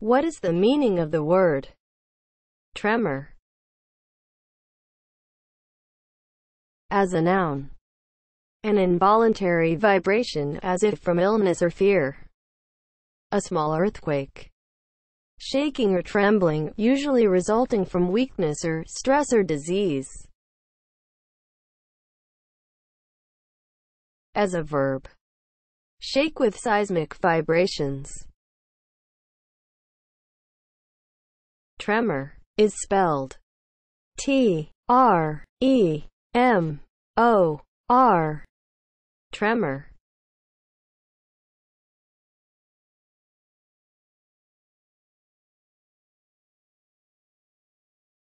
What is the meaning of the word tremor as a noun? An involuntary vibration, as if from illness or fear. A small earthquake. Shaking or trembling, usually resulting from weakness or stress or disease. As a verb. Shake with seismic vibrations. Tremor is spelled T-R-E-M-O-R. Tremor.